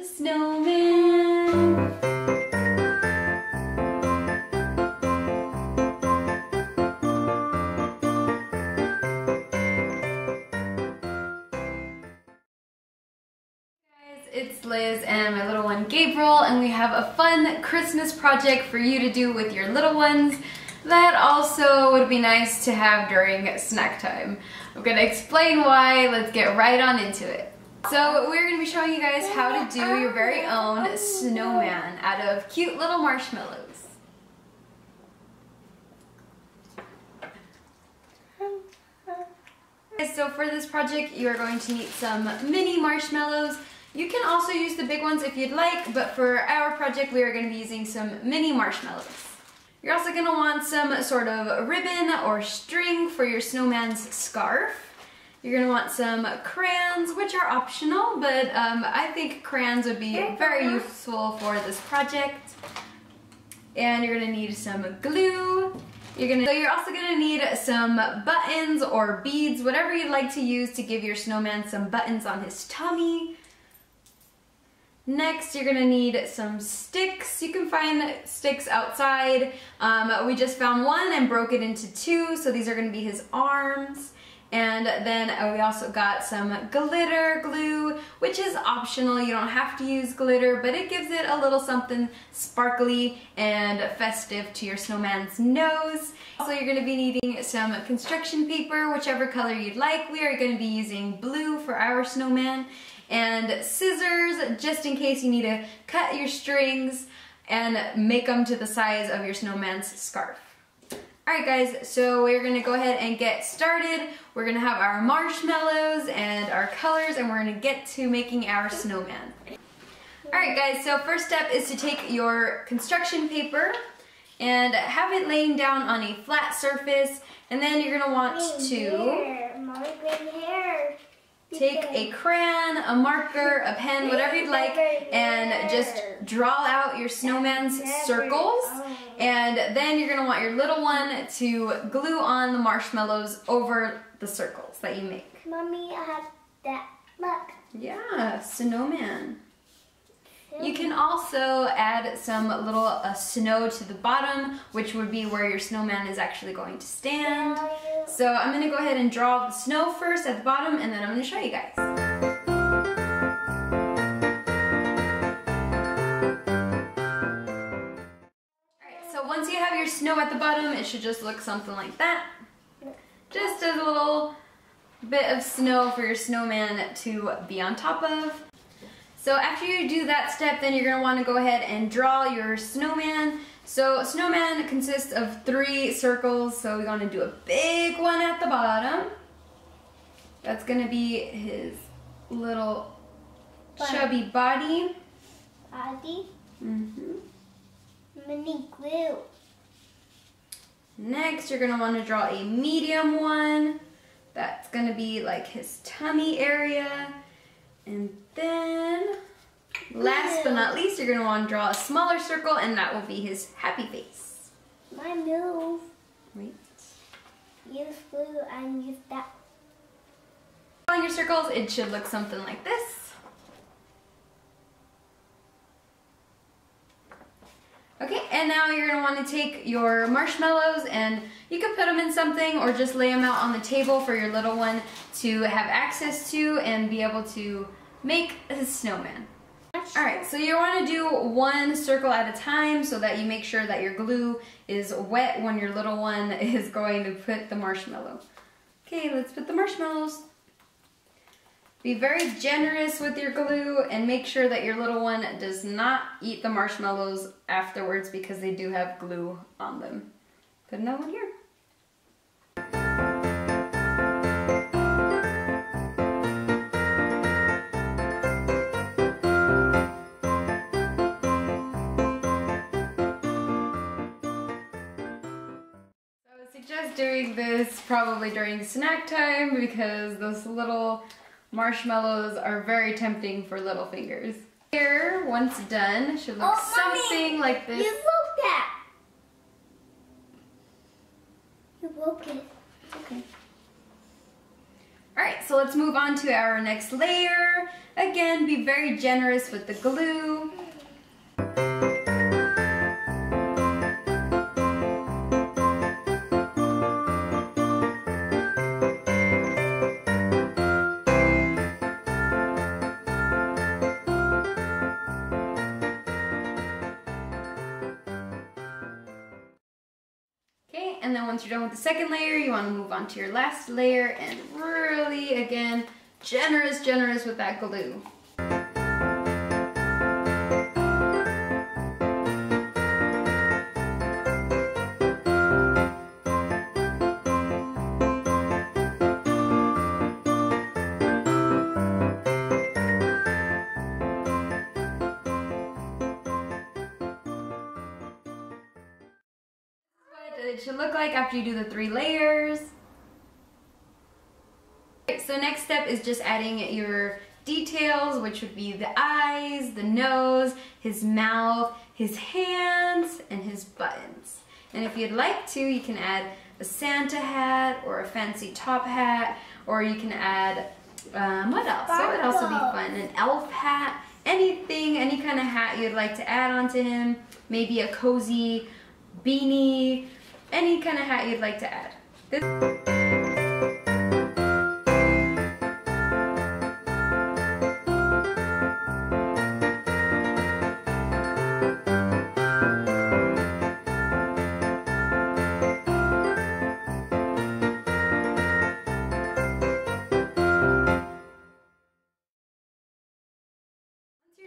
the snowman. It's Liz and my little one Gabriel, and we have a fun Christmas project for you to do with your little ones that also would be nice to have during snack time. I'm going to explain why. Let's get right on into it. So we're going to be showing you guys how to do your very own snowman out of cute little marshmallows. So for this project you are going to need some mini marshmallows. You can also use the big ones if you'd like, but for our project we are going to be using some mini marshmallows. You're also going to want some sort of ribbon or string for your snowman's scarf. You're going to want some crayons, which are optional, but I think crayons would be very useful for this project. And you're going to need some glue. You're also going to need some buttons or beads, whatever you'd like to use to give your snowman some buttons on his tummy. Next, you're gonna need some sticks. You can find sticks outside. We just found one and broke it into two, so these are gonna be his arms. And then we also got some glitter glue, which is optional. You don't have to use glitter, but it gives it a little something sparkly and festive to your snowman's nose. Also, you're gonna be needing some construction paper, whichever color you'd like. We are gonna be using blue for our snowman. And scissors, just in case you need to cut your strings and make them to the size of your snowman's scarf. Alright guys, so we're going to go ahead and get started. We're going to have our marshmallows and our colors, and we're going to get to making our snowman. Alright guys, so first step is to take your construction paper and have it laying down on a flat surface, and then you're going to want to take a crayon, a marker, a pen, whatever you'd like, and just draw out your snowman's circles. And then you're going to want your little one to glue on the marshmallows over the circles that you make. Mommy, I have that. Look. Yeah, snowman. You can also add some little snow to the bottom, which would be where your snowman is actually going to stand. So I'm going to go ahead and draw the snow first at the bottom, and then I'm going to show you guys. Alright, so once you have your snow at the bottom, it should just look something like that. Just a little bit of snow for your snowman to be on top of. So after you do that step, then you're going to want to go ahead and draw your snowman. So snowman consists of three circles, so we're going to do a big one at the bottom. That's going to be his little chubby body. Mini glue. Next, you're going to want to draw a medium one. That's going to be like his tummy area. And then, last but not least, you're going to want to draw a smaller circle, and that will be his happy face. My move. Wait. Use glue and use that. On your circles, it should look something like this. Okay, and now you're going to want to take your marshmallows, and you can put them in something or just lay them out on the table for your little one to have access to and be able to make a snowman. Alright, so you want to do one circle at a time so that you make sure that your glue is wet when your little one is going to put the marshmallow. Okay, let's put the marshmallows. Be very generous with your glue and make sure that your little one does not eat the marshmallows afterwards because they do have glue on them. Put another one here. Doing this probably during snack time because those little marshmallows are very tempting for little fingers. Here, once done, should look something like this. You broke that! You broke it. Okay. Alright, so let's move on to our next layer. Again, be very generous with the glue. And then once you're done with the second layer, you want to move on to your last layer and really, again, generous with that glue. It should look like after you do the 3 layers. Okay, so next step is just adding your details, which would be the eyes, the nose, his mouth, his hands, and his buttons. And if you'd like to, you can add a Santa hat or a fancy top hat, or you can add what else? That would also be fun. An elf hat, anything, any kind of hat you'd like to add onto him. Maybe a cozy beanie. Any kind of hat you'd like to add.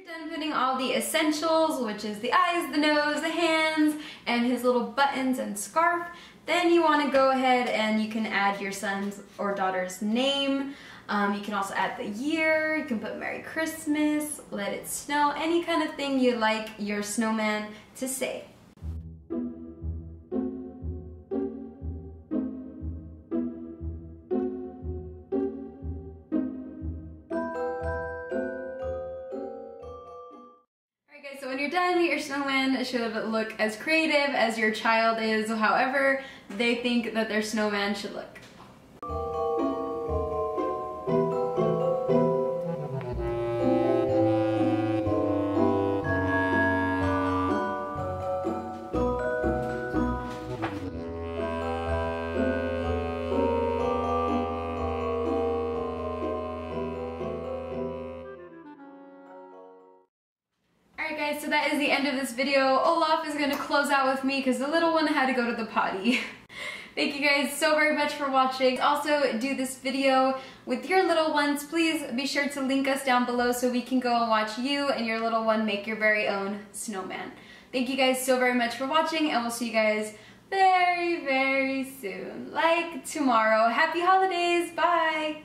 Done putting all the essentials, which is the eyes, the nose, the hands, and his little buttons and scarf, then you want to go ahead and you can add your son's or daughter's name. You can also add the year, you can put Merry Christmas, Let It Snow, any kind of thing you like your snowman to say. So when you're done, your snowman should look as creative as your child is, however they think that their snowman should look. Alright guys, so that is the end of this video. Olaf is going to close out with me because the little one had to go to the potty. Thank you guys so very much for watching. Also, do this video with your little ones. Please be sure to link us down below so we can go and watch you and your little one make your very own snowman. Thank you guys so very much for watching, and we'll see you guys very, very soon. Like tomorrow. Happy holidays. Bye!